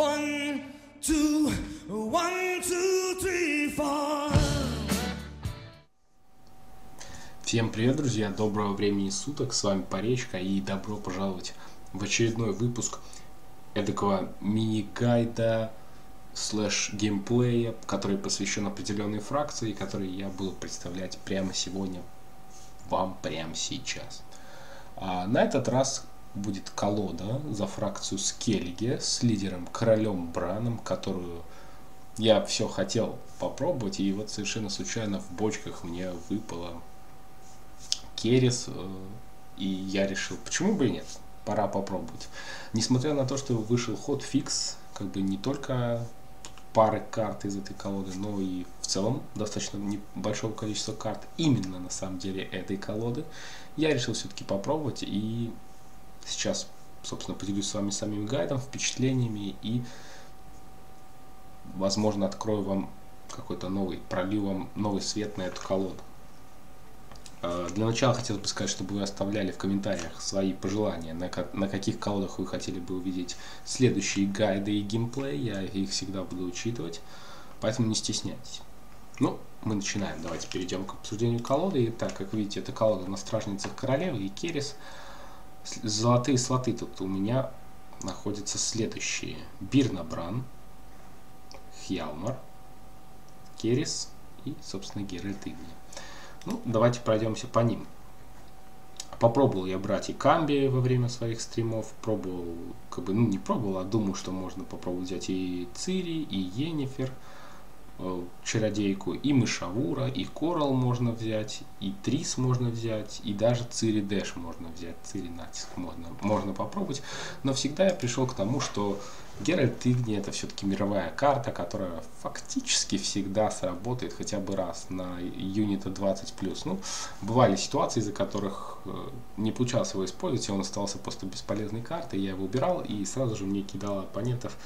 Всем привет, друзья! Доброго времени суток! С вами Поречка и добро пожаловать в очередной выпуск эдакого мини-гайда слэш-геймплея, который посвящен определенной фракции, который я буду представлять прямо сегодня вам, прямо сейчас. На этот раз будет колода за фракцию Скеллиге с лидером Королем Браном, которую я все хотел попробовать, и вот совершенно случайно в бочках мне выпала Керис, и я решил, почему бы и нет, пора попробовать. Несмотря на то, что вышел Хатфикс, как бы не только пары карт из этой колоды, но и в целом достаточно небольшого количества карт именно на самом деле этой колоды, я решил все-таки попробовать, и сейчас, собственно, поделюсь с вами самим гайдом, впечатлениями и, возможно, открою вам какой-то новый, пролью вам новый свет на эту колоду. Для начала хотелось бы сказать, чтобы вы оставляли в комментариях свои пожелания, на каких колодах вы хотели бы увидеть следующие гайды и геймплей, я их всегда буду учитывать, поэтому не стесняйтесь. Ну, мы начинаем, давайте перейдем к обсуждению колоды. И так, как видите, это колода на Стражницах Королевы и Керис. Золотые слоты тут у меня находятся следующие: Бирна Бран, Хьялмар, Керис и, собственно, Геральт Игни. Ну, давайте пройдемся по ним. Попробовал я брать и Камби во время своих стримов. Пробовал, как бы, ну не пробовал, а думаю, что можно попробовать взять и Цири, и Йеннифер, чародейку, и Мышавура, и Коралл можно взять, и Трис можно взять, и даже Цири Дэш можно взять, Цири Натиск можно попробовать. Но всегда я пришел к тому, что Геральт Игни — это все-таки мировая карта, которая фактически всегда сработает хотя бы раз на юнита 20+. Ну, бывали ситуации, из-за которых не получалось его использовать, и он оставался просто бесполезной картой, я его убирал, и сразу же мне кидало оппонентов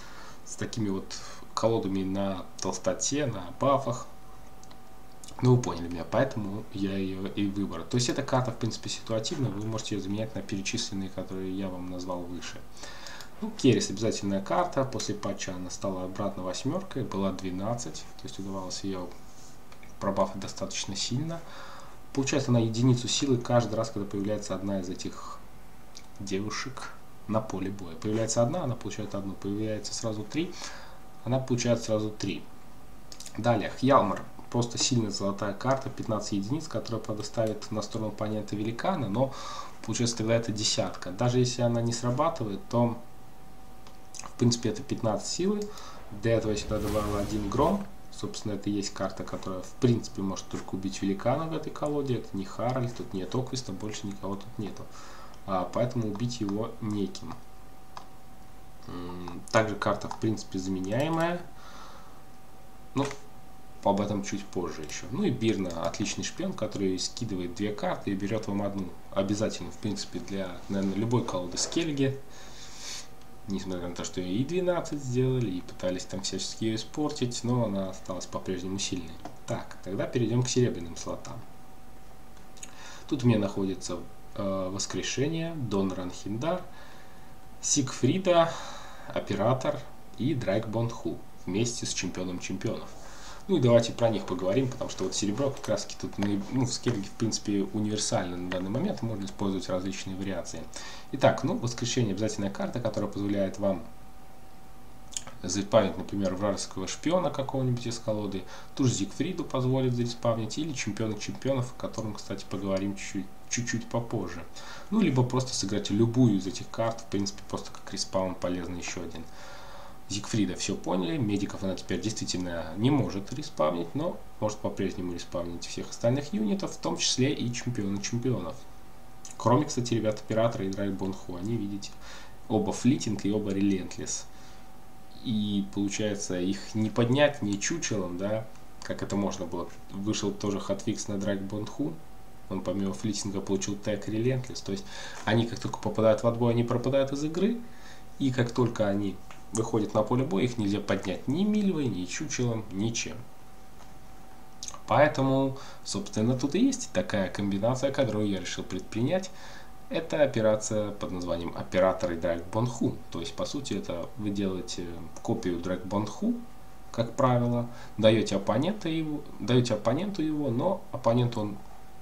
с такими вот колодами на толстоте, на бафах. Ну, вы поняли меня, поэтому я ее и выбрал. То есть эта карта, в принципе, ситуативна, вы можете ее заменять на перечисленные, которые я вам назвал выше. Ну, Керис — обязательная карта, после патча она стала обратно 8, была 12, то есть удавалось ее пробафать достаточно сильно. Получается она единицу силы каждый раз, когда появляется одна из этих девушек на поле боя. Появляется одна, она получает одну, появляется сразу 3, она получает сразу 3. Далее, Хьялмар. Просто сильная золотая карта, 15 единиц, которая, правда, ставит на сторону оппонента великана, но получается тогда это 10. Даже если она не срабатывает, то, в принципе, это 15 силы. До этого я сюда добавил 1 гром. Собственно, это и есть карта, которая, в принципе, может только убить великана в этой колоде. Это не Харальд, тут нет Оквиста, больше никого тут нету. Поэтому убить его неким. Также карта, в принципе, заменяемая. Ну, об этом чуть позже еще. Ну и Бирна — отличный шпион, который скидывает 2 карты и берет вам одну. Обязательно, в принципе, для, наверное, любой колоды Скеллиге. Несмотря на то, что и 12 сделали, и пытались там всячески ее испортить, но она осталась по-прежнему сильной. Так, тогда перейдем к серебряным слотам. Тут у меня находится Воскрешение, Донар ан Хиндар, Зигфрида, Оператор и Драйк Бонд Ху вместе с Чемпионом Чемпионов. Ну и давайте про них поговорим, потому что вот серебро как раз таки тут, ну, в Скеллиге, в принципе, универсально на данный момент, можно использовать различные вариации. Итак, ну, Воскрешение — обязательная карта, которая позволяет вам зареспавнить, например, вражеского шпиона какого-нибудь из колоды, ту же Зигфриду позволит зареспавнить, или Чемпиона Чемпионов, о котором, кстати, поговорим чуть-чуть попозже. Ну, либо просто сыграть любую из этих карт, в принципе, просто как респаун полезно еще один. Зигфрида, все поняли, медиков она теперь действительно не может респавнить, но может по-прежнему респавнить всех остальных юнитов, в том числе и Чемпиона Чемпионов. Кроме, кстати, ребят Оператора и Драйк Бонд Ху, они, видите, оба флитинг и оба релентлес. И получается их не поднять, не чучелом, да, как это можно было. Вышел тоже Хатфикс на Драйк Бонд Ху, он помимо флитинга получил тег релентлес, то есть они как только попадают в отбой, они пропадают из игры, и как только они выходят на поле боя, их нельзя поднять ни мильвой, ни чучелом, ничем. Поэтому, собственно, тут и есть такая комбинация, которую я решил предпринять. Это операция под названием «Оператор» и «Драйк Бонд Ху». То есть, по сути, это вы делаете копию «Драйк Бонд Ху», как правило, даете оппоненту его, но оппоненту он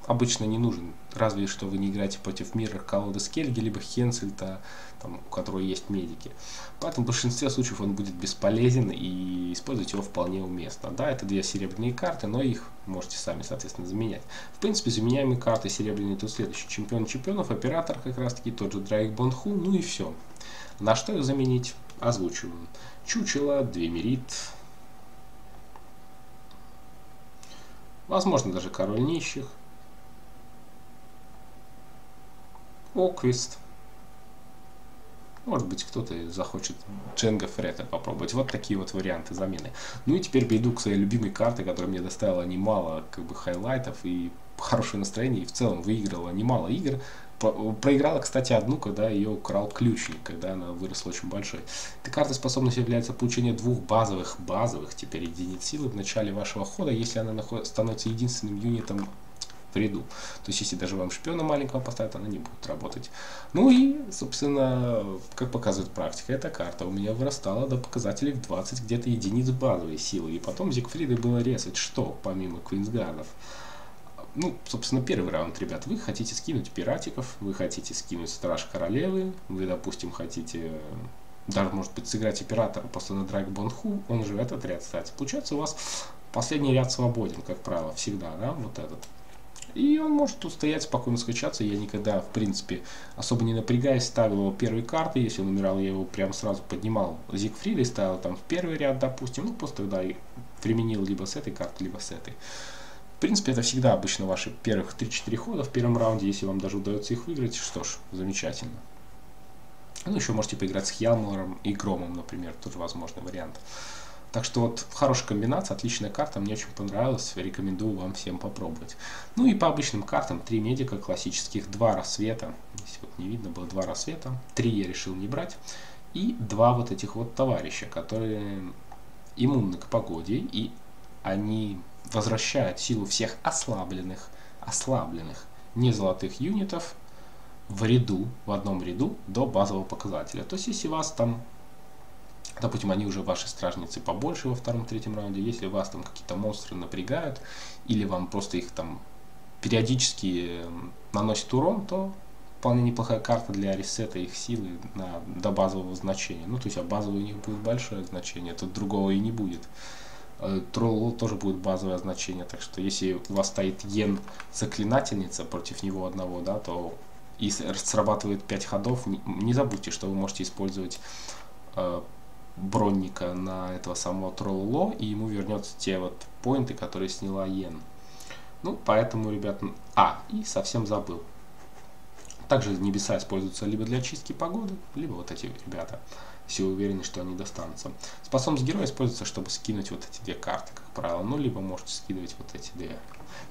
обычно не нужен, разве что вы не играете против мира колоды Скеллиге, либо Хенсельта, там, у которого есть медики. Поэтому в большинстве случаев он будет бесполезен, и использовать его вполне уместно. Да, это две серебряные карты, но их можете сами, соответственно, заменять. В принципе, заменяемые карты серебряные тут следующие. Чемпион Чемпионов, оператор как раз-таки, тот же Драйк Бонд Ху, ну и все. На что их заменить? Озвучиваем. Чучела, Двемирит. Возможно, даже Король Нищих. Оквист. Может быть, кто-то захочет Дженго Фретта попробовать. Вот такие вот варианты замены. Ну и теперь перейду к своей любимой карте, которая мне доставила немало хайлайтов и хорошее настроение, и в целом выиграла немало игр. Проиграла, кстати, одну, когда ее украл ключник, когда она выросла очень большой. Эта карта способностью является получение двух базовых теперь единиц силы в начале вашего хода, если она становится единственным юнитом в ряду. То есть, если даже вам шпиона маленького поставят, она не будет работать. Ну и, собственно, как показывает практика, эта карта у меня вырастала до показателей в 20 где-то единиц базовой силы. И потом Зигфриды было резать, что помимо Квинсгардов. Ну, собственно, первый раунд, ребят, вы хотите скинуть пиратиков, вы хотите скинуть Страж Королевы, вы, допустим, хотите даже, может быть, сыграть оператора после на Драйк Бонд Ху, он же этот ряд ставится. Получается, у вас последний ряд свободен, как правило, всегда, да, вот этот. И он может тут стоять, спокойно скачаться. Я никогда, в принципе, особо не напрягаясь, ставил его первой картой. Если он умирал, я его прям сразу поднимал Зигфрида и ставил там в первый ряд, допустим. Ну, просто тогда и применил либо с этой карты, либо с этой. В принципе, это всегда обычно ваши первых 3-4 хода в первом раунде. Если вам даже удается их выиграть, что ж, замечательно. Ну, еще можете поиграть с Хьялмаром и Громом, например, тоже возможный вариант. Так что вот хорошая комбинация, отличная карта, мне очень понравилась, рекомендую вам всем попробовать. Ну и по обычным картам 3 медика классических, 2 рассвета, здесь вот не видно было, 2 рассвета, 3 я решил не брать, и 2 вот этих вот товарища, которые иммунны к погоде, и они возвращают силу всех ослабленных, не золотых юнитов в ряду, в одном ряду до базового показателя. То есть если вас там... Допустим, они уже ваши стражницы побольше во втором-третьем раунде. Если вас там какие-то монстры напрягают, или вам просто их там периодически наносит урон, то вполне неплохая карта для ресета их силы до базового значения. Ну, то есть, а базовое у них будет большое значение, тут другого и не будет. Тролл тоже будет базовое значение, так что если у вас стоит Йен-заклинательница против него одного, да, то и срабатывает 5 ходов, не забудьте, что вы можете использовать... бронника на этого самого тролло, и ему вернется те вот поинты, которые сняла Йен. Ну, поэтому, ребят... и совсем забыл. Также небеса используются либо для чистки погоды, либо вот эти ребята. Все уверены, что они достанутся. Способность героя используется, чтобы скинуть вот эти две карты, как правило. Ну, либо можете скидывать вот эти две.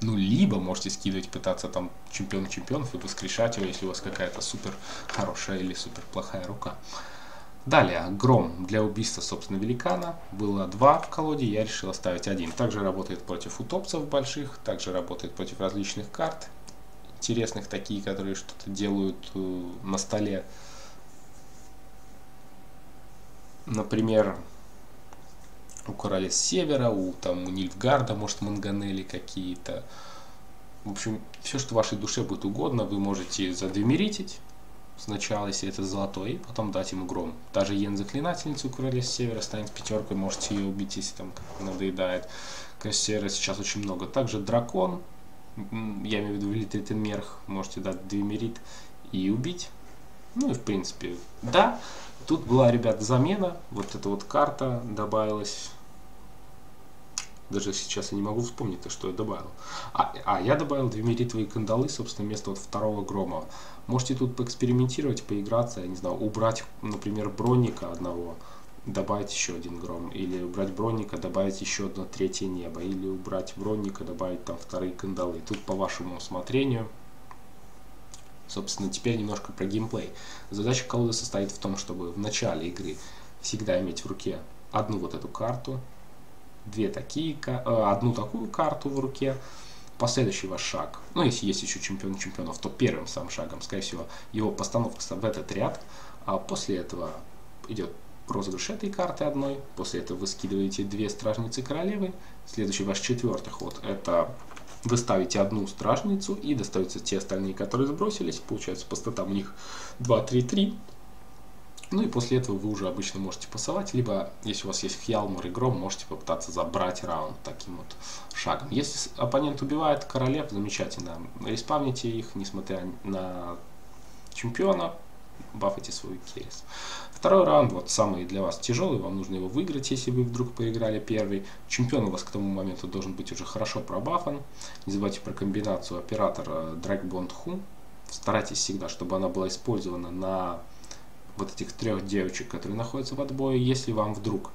Ну, либо можете скидывать, пытаться там чемпион чемпионов и воскрешать его, если у вас какая-то супер хорошая или супер плохая рука. Далее, гром для убийства, собственно, великана. Было 2 в колоде, я решил оставить 1. Также работает против утопцев больших, также работает против различных карт интересных, такие, которые что-то делают на столе. Например, у короля с севера, у Нильфгарда, может, манганели какие-то. В общем, все, что вашей душе будет угодно, вы можете задвемиритить. Сначала, если это золотой, потом дать ему гром. Даже Йен-заклинательницу короля с севера станет пятеркой, можете ее убить, если там как-то надоедает. Кассера сейчас очень много. Также дракон, я имею в виду Велитритенмерх, можете дать Двемирит и убить. Ну и в принципе, да. Тут была, ребят, замена. Вот эта вот карта добавилась. Даже сейчас я не могу вспомнить, что я добавил. Я добавил двемиритовые кандалы, собственно, вместо вот второго грома. Можете тут поэкспериментировать, поиграться, я не знаю, убрать, например, бронника одного, добавить еще один гром. Или убрать бронника, добавить еще одно третье небо. Или убрать бронника, добавить там вторые кандалы. Тут по вашему усмотрению. Собственно, теперь немножко про геймплей. Задача колоды состоит в том, чтобы в начале игры всегда иметь в руке одну вот эту карту, одну такую карту в руке последующий ваш шаг, ну если есть еще чемпион чемпионов, то первым самым шагом, скорее всего, его постановка в этот ряд, а после этого идет розыгрыш этой карты одной, после этого вы скидываете две стражницы королевы, следующий ваш четвертый ход, это вы ставите одну стражницу и достаются те остальные, которые сбросились, получается по статам у них 2-3-3, ну и после этого вы уже обычно можете пасовать, либо, если у вас есть Хьялмар и Гром, можете попытаться забрать раунд таким вот шагом. Если оппонент убивает королев, замечательно, респавните их, несмотря на чемпиона, бафайте свой Керис. Второй раунд, вот самый для вас тяжелый, вам нужно его выиграть, если вы вдруг проиграли первый. Чемпион у вас к тому моменту должен быть уже хорошо пробафан. Не забывайте про комбинацию оператор Драйк Бонд Ху. Старайтесь всегда, чтобы она была использована на вот этих трех девочек, которые находятся в отбое. Если вам вдруг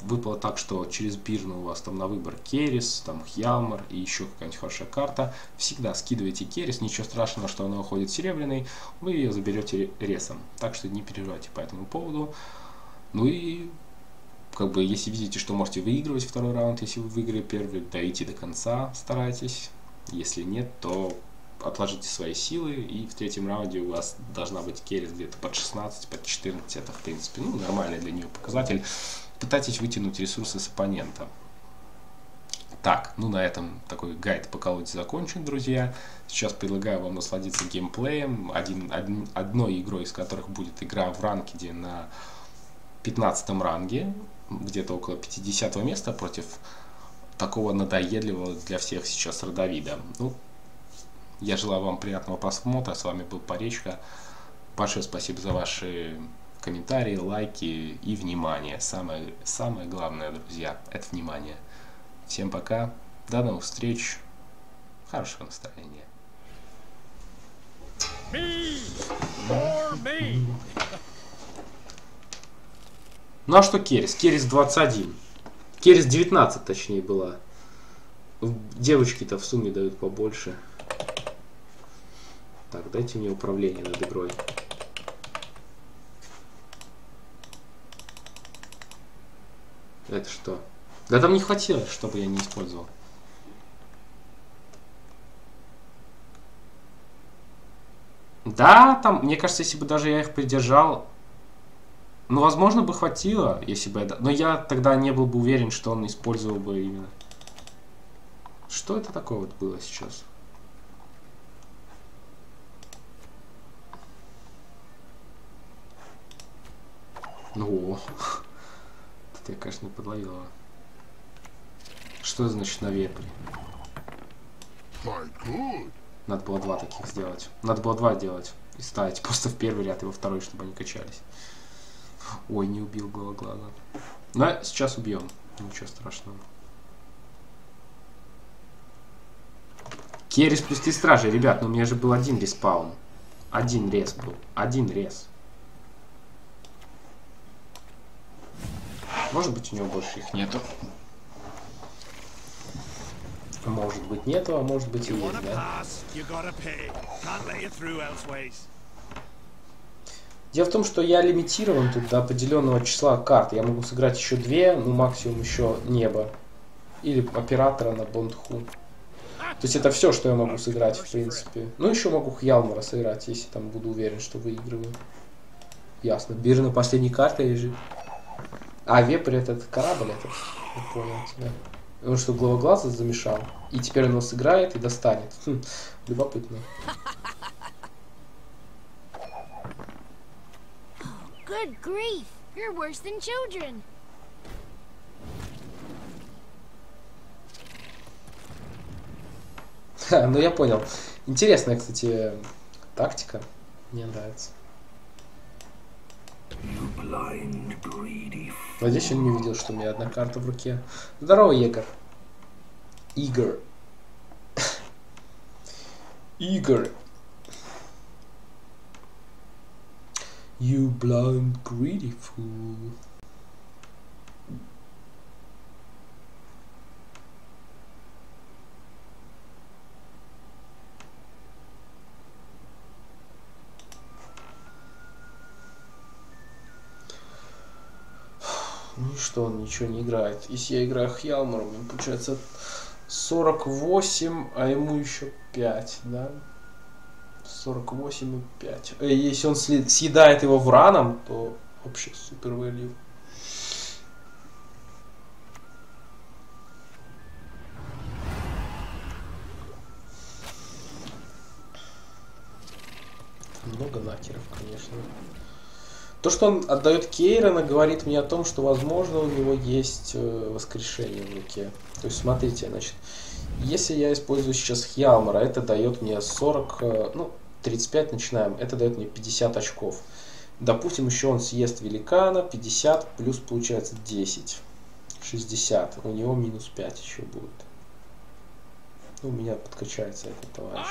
выпало так, что через бирну у вас там на выбор Керис, там Хьялмар и еще какая-нибудь хорошая карта, всегда скидывайте Керис, ничего страшного, что она уходит серебряной, вы ее заберете ресом, так что не переживайте по этому поводу. Ну и как бы, если видите, что можете выигрывать второй раунд, если вы выиграли первый, дойти до конца старайтесь, если нет, то отложите свои силы, и в третьем раунде у вас должна быть Керис где-то под 16, под 14, это в принципе ну, нормальный для нее показатель. Пытайтесь вытянуть ресурсы с оппонента. Так, ну на этом такой гайд по колоде закончен, друзья. Сейчас предлагаю вам насладиться геймплеем, одной игрой из которых будет игра в ранкеде на 15 ранге, где-то около 50 места против такого надоедливого для всех сейчас родовида. Ну, я желаю вам приятного просмотра. С вами был Поречка. Большое спасибо за ваши комментарии, лайки и внимание. Самое главное, друзья, это внимание. Всем пока. До новых встреч. Хорошего настроения. Ну а что Керис? Керис 21. Керис 19, точнее, была. Девочки-то в сумме дают побольше. Так, дайте мне управление над игрой. Это что? Да там не хватило, чтобы я не использовал. Да, там, мне кажется, если бы даже я их придержал, ну, возможно, бы хватило, если бы я... Но я тогда не был бы уверен, что он использовал бы именно... Что это такое вот было сейчас? Ну, это я, конечно, не подловил. Что значит на вепре? Надо было два таких сделать. Надо было два делать. И ставить просто в первый ряд и во второй, чтобы они качались. Ой, не убил глаза. Но сейчас убьем. Ничего страшного. Керис плюс три стражи, ребят. Но у меня же был один респаун. Один рез был. Один рез. Может быть, у него больше их нету. Может быть, нету, а может быть, и есть, да? Дело в том, что я лимитирован тут до определенного числа карт. Я могу сыграть еще две, ну, максимум еще небо. Или оператора на Бондху. То есть, это все, что я могу сыграть, в принципе. Ну, еще могу Хьялмара сыграть, если там буду уверен, что выигрываю. Ясно. Бирна последней картой лежит. А вепрь этот корабль, этот, я понял тебя. Он что, главоглаза замешал? И теперь он его сыграет и достанет. Хм, любопытно. Good grief. You're worse than children. Ха, ну я понял. Интересная, кстати, тактика. Мне нравится. Надеюсь, он не увидел, что у меня одна карта в руке. Здорово, Егор. Игорь. Игорь. You blind greedy fool. Что он ничего не играет. Если я играю Хьялмаром, получается 48, а ему еще 5, да? 48 и 5. Если он съедает его враном, то вообще супер вылив. Много накеров, конечно. То, что он отдает Кейрона, говорит мне о том, что, возможно, у него есть воскрешение в руке. То есть, смотрите, значит, если я использую сейчас Хьялмара, это дает мне 40, ну, 35 начинаем, это дает мне 50 очков. Допустим, еще он съест великана, 50 плюс получается 10, 60, у него минус 5 еще будет. Ну, у меня подкачается этот товарищ.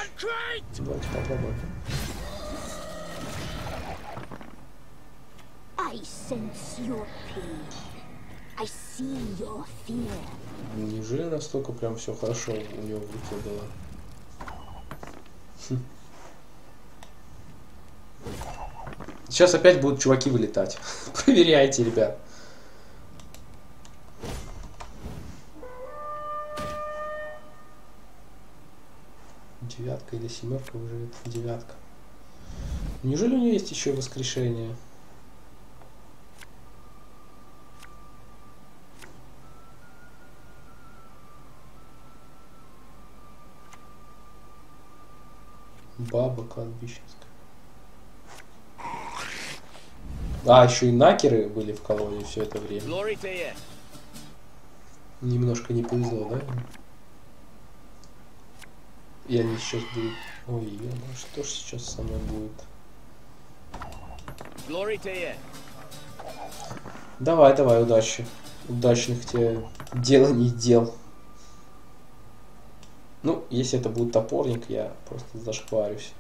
Давайте попробуем. Неужели настолько прям все хорошо у него в руке было? Сейчас опять будут чуваки вылетать. Проверяйте, ребят. Девятка или семерка уже? Это девятка. Неужели у нее есть еще воскрешение? Баба кладбищенская. А, еще и накеры были в колонии все это время. Немножко не повезло, да? И они сейчас будут... Ой, ну что ж сейчас со мной будет? Давай, давай, удачи. Удачных тебе деланий дел. Ну, если это будет топорник, я просто зашкварюсь.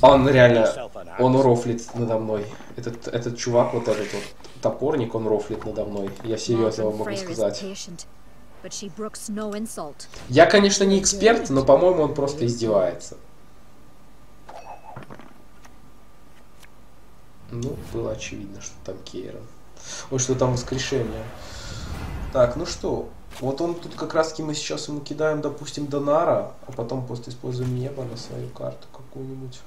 Он реально, он рофлит надо мной. Этот чувак, вот этот вот топорник, он рофлит надо мной. Я серьезно вам могу сказать. Я, конечно, не эксперт, но, по-моему, он просто издевается. Ну, было очевидно, что там Кейрон. Ой, что там воскрешение. Так, ну что, вот он тут как раз-таки мы сейчас ему кидаем, допустим, Донара, а потом просто используем небо на свою карту какую-нибудь.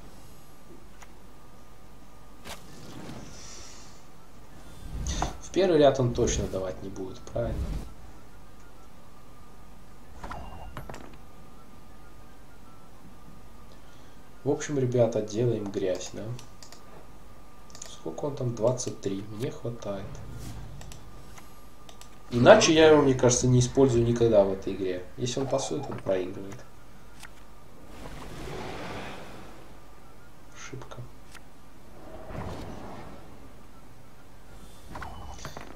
В первый ряд он точно давать не будет, правильно? В общем, ребята, делаем грязь, да? Сколько он там? 23. Мне хватает. Иначе я его, мне кажется, не использую никогда в этой игре. Если он пасует, он проигрывает. Ошибка.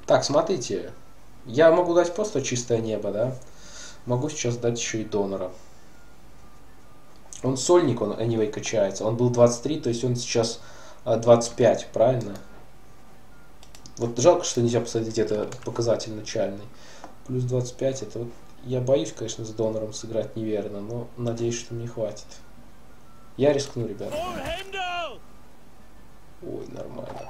Так, смотрите. Я могу дать просто чистое небо, да? Могу сейчас дать еще и донора. Он сольник, он anyway качается. Он был 23, то есть он сейчас 25, правильно? Вот жалко, что нельзя посадить это показатель начальный. Плюс 25, это вот... Я боюсь, конечно, с донором сыграть неверно, но надеюсь, что мне хватит. Я рискну, ребята. Ой, нормально.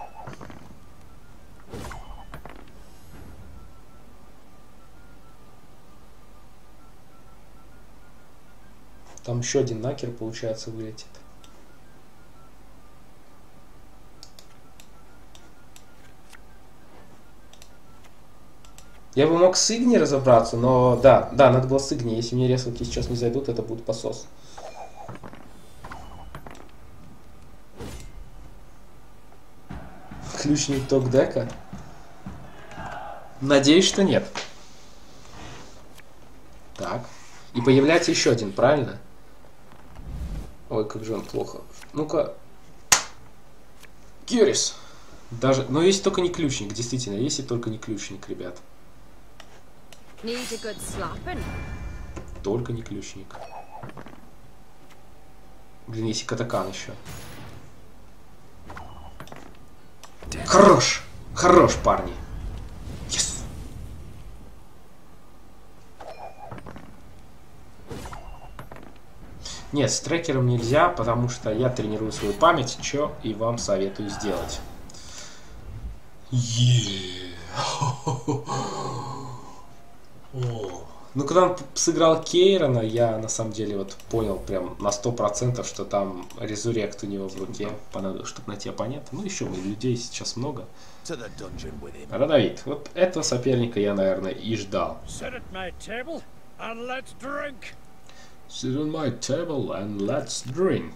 Там еще один накер, получается, вылетит. Я бы мог с Игни разобраться, но да, надо было с Игни. Если мне резалки сейчас не зайдут, это будет посос. Ключник ток-дека? Надеюсь, что нет. Так. И появляется еще один, правильно? Ой, как же он плохо. Ну-ка. Керис. Даже, но если только не ключник, действительно, если только не ключник, ребят. Только не ключник. Блин, есть и катакан еще. Хорош! Хорош, парни! Yes! Нет, с трекером нельзя, потому что я тренирую свою память, что и вам советую сделать. Ну, когда он сыграл Кейрона, я на самом деле вот понял прям на 100%, что там резурект у него в руке понадобится, чтобы найти оппонента. Ну, еще людей сейчас много. Родовид. Вот этого соперника я, наверное, и ждал. Sit on my table and let's drink.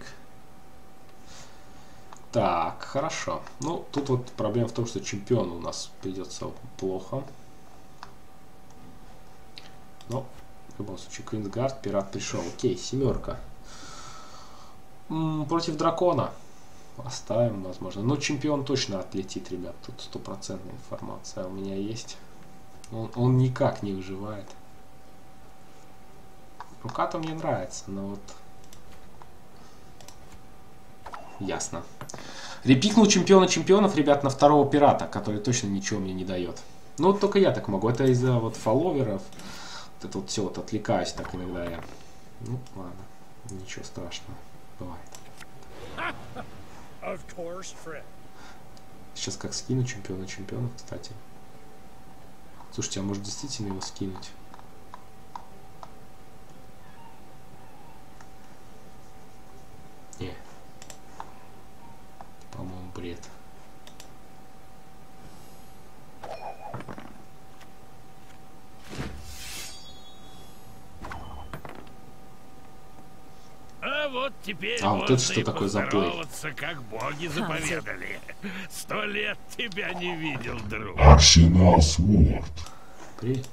Так, хорошо. Ну, тут вот проблема в том, что чемпион у нас придется плохо. Но, в любом случае, Квинсгард, пират пришел. Окей, семерка. Против дракона. Оставим, возможно. Но чемпион точно отлетит, ребят. Тут стопроцентная информация у меня есть. Он никак не выживает. Рука-то мне нравится, но вот... Ясно. Репикнул чемпиона чемпионов, ребят, на второго пирата, который точно ничего мне не дает. Ну, вот только я так могу. Это из-за вот фолловеров. Вот это вот все вот отвлекаюсь так иногда я. Ну, ладно. Ничего страшного. Бывает. Сейчас как скину чемпиона чемпионов, кстати. Слушайте, а может действительно его скинуть? Не. По-моему, бред. А вот это что такое за плей? Как боги заповедали. 100 лет тебя не видел, друг. Арсенал Сворд. Привет.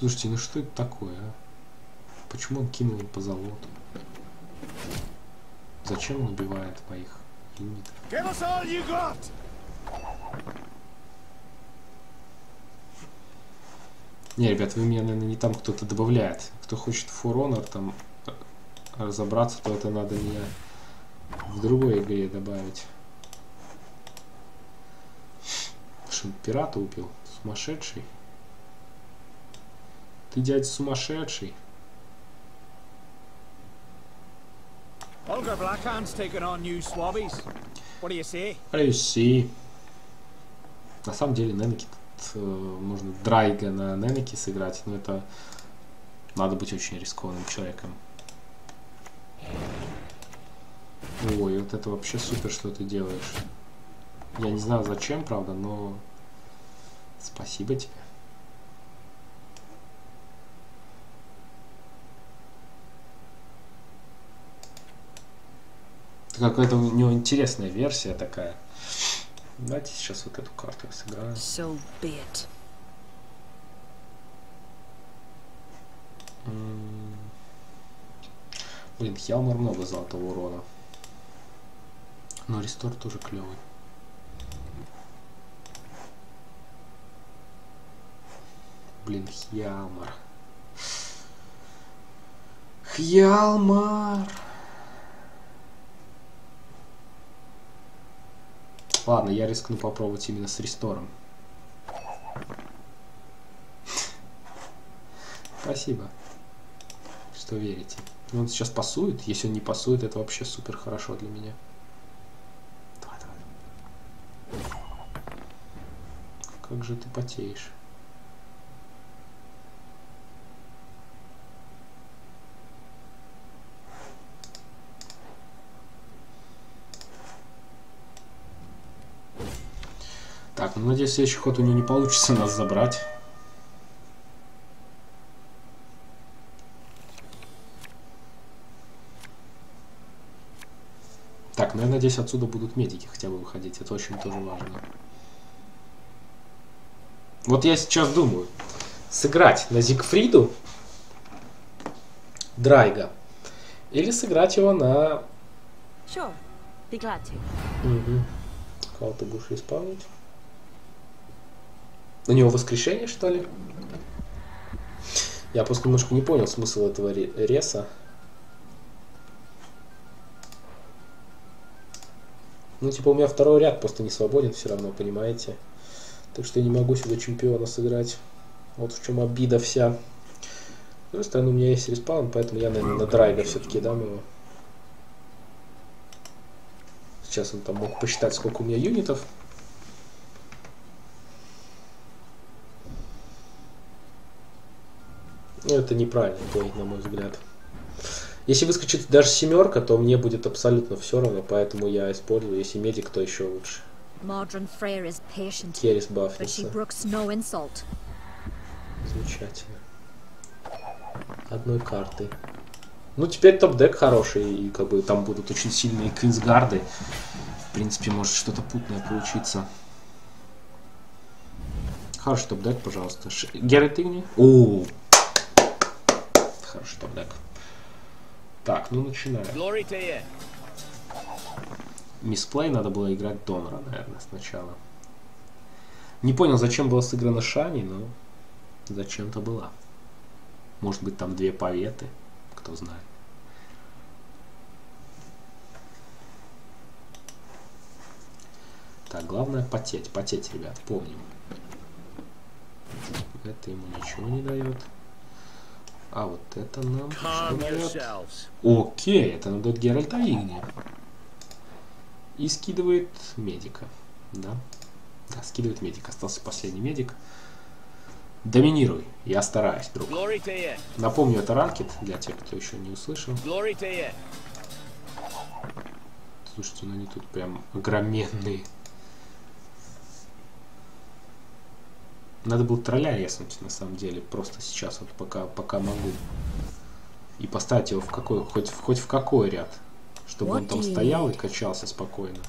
Слушайте, ну что это такое, а? Почему он кинул по золоту? Зачем он убивает моих юнитов? Не, ребят, вы меня, наверное, не там кто-то добавляет. Кто хочет фуронер там... разобраться, то это надо меня в другой игре добавить. Что, пирата убил? Сумасшедший? Ты, дядя, сумасшедший? Алиси. На самом деле, Ненеки тут, можно Драйга на Ненеки сыграть, но это надо быть очень рискованным человеком. Ой, вот это вообще супер, что ты делаешь. Я не знаю зачем, правда, но спасибо тебе. Это какая-то у него интересная версия такая. Давайте сейчас вот эту карту сыграем. So be it. Блин, Хьялмар много золотого урона. Но рестор тоже клевый. Блин, Хьялмар. Хьялмар! Ладно, я рискну попробовать именно с рестором. Спасибо, что верите. Он сейчас пасует. Если он не пасует, это вообще супер хорошо для меня. Давай, давай. Как же ты потеешь? Так, ну надеюсь, следующий ход у него не получится нас забрать. Надеюсь, отсюда будут медики хотя бы выходить. Это очень тоже важно. Вот я сейчас думаю, сыграть на Зигфриду Драйга или сыграть его на... Кого ты будешь исполнить? У него воскрешение, что ли? Я просто немножко не понял смысл этого реса. Ну, типа, у меня второй ряд просто не свободен, все равно, понимаете? Так что я не могу сюда чемпиона сыграть. Вот в чем обида вся. С другой стороны, у меня есть респаун, поэтому я, наверное, на Драйга все-таки дам его. Сейчас он там мог посчитать, сколько у меня юнитов. Ну, это неправильный бой, на мой взгляд. Если выскочит даже семерка, то мне будет абсолютно все равно, поэтому я использую. Если медик, то еще лучше. Керис бафнется. Замечательно. Одной картой. Ну, теперь топ-дек хороший, и как бы там будут очень сильные квинсгарды. В принципе, может что-то путное получиться. Хороший топ-дек, пожалуйста. Геральт Игни. О, хороший топ-дек. Так, ну начинаем. Мисплей, надо было играть Донора, наверное, сначала. Не понял, зачем была сыграна Шани, но зачем-то была. Может быть, там две поветы, кто знает. Так, главное потеть. Потеть, ребят, помним. Это ему ничего не дает. А вот это нам что дает? Окей, это нам дает Геральта Игни. И скидывает медика. Да? Да, скидывает медик. Остался последний медик. Доминируй. Я стараюсь, друг. Напомню, это ранкет для тех, кто еще не услышал. Слушайте, ну они тут прям огроменные. Надо было тролля резнуть, на самом деле, просто сейчас, вот пока могу. И поставить его в какой, хоть в какой ряд, чтобы он там стоял и качался спокойно.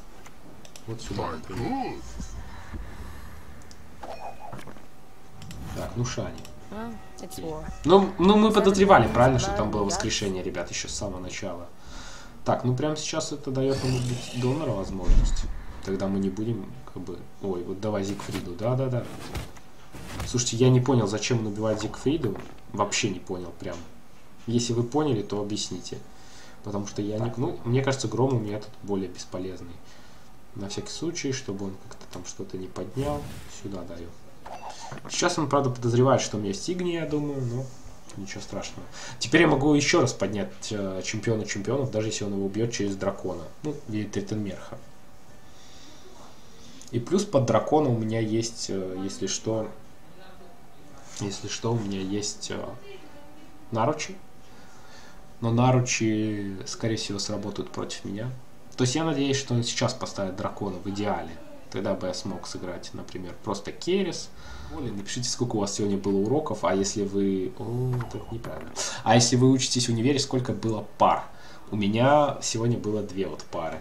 Вот сюда, например. Так, ну Шани. Ну, мы подозревали, правильно, что там было воскрешение, ребят, еще с самого начала. Так, ну прямо сейчас это дает, может быть, Донору возможность. Тогда мы не будем, как бы... Ой, вот давай Зигфриду, да-да-да. Слушайте, я не понял, зачем он убивает Зигфриду. Вообще не понял прям. Если вы поняли, то объясните. Потому что я не... Ну, мне кажется, Гром у меня тут более бесполезный. На всякий случай, чтобы он как-то там что-то не поднял. Сюда даю. Сейчас он, правда, подозревает, что у меня есть Игни, я думаю, но ничего страшного. Теперь я могу еще раз поднять Чемпиона Чемпионов, даже если он его убьет через Дракона. Ну, или Тритенмерха. И плюс под Дракона у меня есть, если что... Если что, у меня есть наручи. Но наручи, скорее всего, сработают против меня. То есть я надеюсь, что он сейчас поставит дракона в идеале. Тогда бы я смог сыграть, например, просто Керис. Напишите, сколько у вас сегодня было уроков. А если вы... О, это неправильно. А если вы учитесь в универе, сколько было пар? У меня сегодня было две вот пары.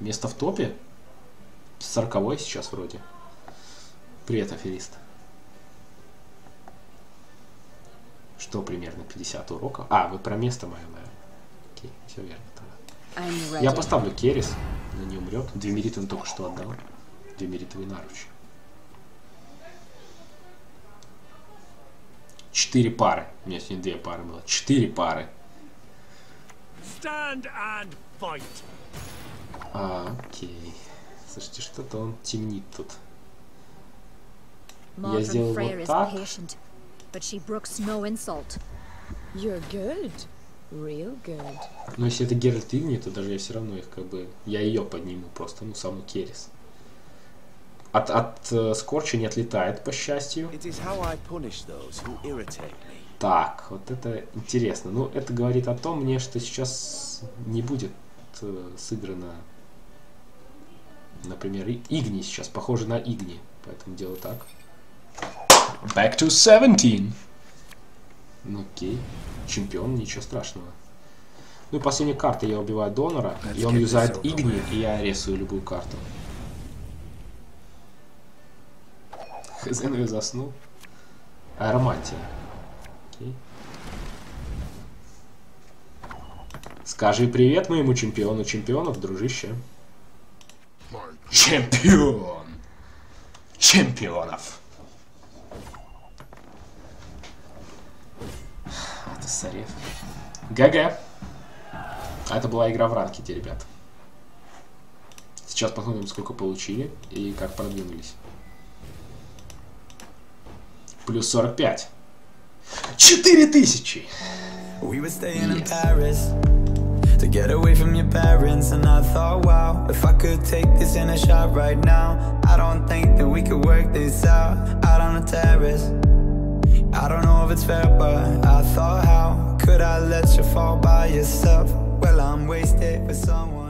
Место в топе? 40-й сейчас вроде. Привет, аферист. Что примерно 50 уроков. А, вы про место мое, наверное. Окей, все верно тогда. Я поставлю Керис, но не умрет. Двемирит он только что отдал. Двемиритовые наручи. 4 пары. У меня сегодня 2 пары было. 4 пары. Окей. Слушайте, что-то он темнит тут. Я сделал вот так. Но если это Геральт Игни, то даже я все равно их как бы... Я ее подниму просто, ну, саму Керис. От Скорча не отлетает, по счастью. Так, вот это интересно. Ну, это говорит о том мне, что сейчас не будет сыграно... Например, Игни сейчас, похоже на Игни. Поэтому делаю так. Back to 17. Ну, окей. Чемпион, ничего страшного. Ну и последняя карта, я убиваю Донора, и он юзает Игни, и я рисую любую карту. Хозяин ее заснул. Ароматия. Окей. Скажи привет моему чемпиону чемпионов, дружище. Чемпион! Чемпионов! Сарев. ГГ. Это была игра в ранкете, ребят. Сейчас посмотрим, сколько получили и как продвинулись. Плюс 45. 4000! I don't know if it's fair, but I thought, how could I let you fall by yourself? Well, I'm wasted with someone.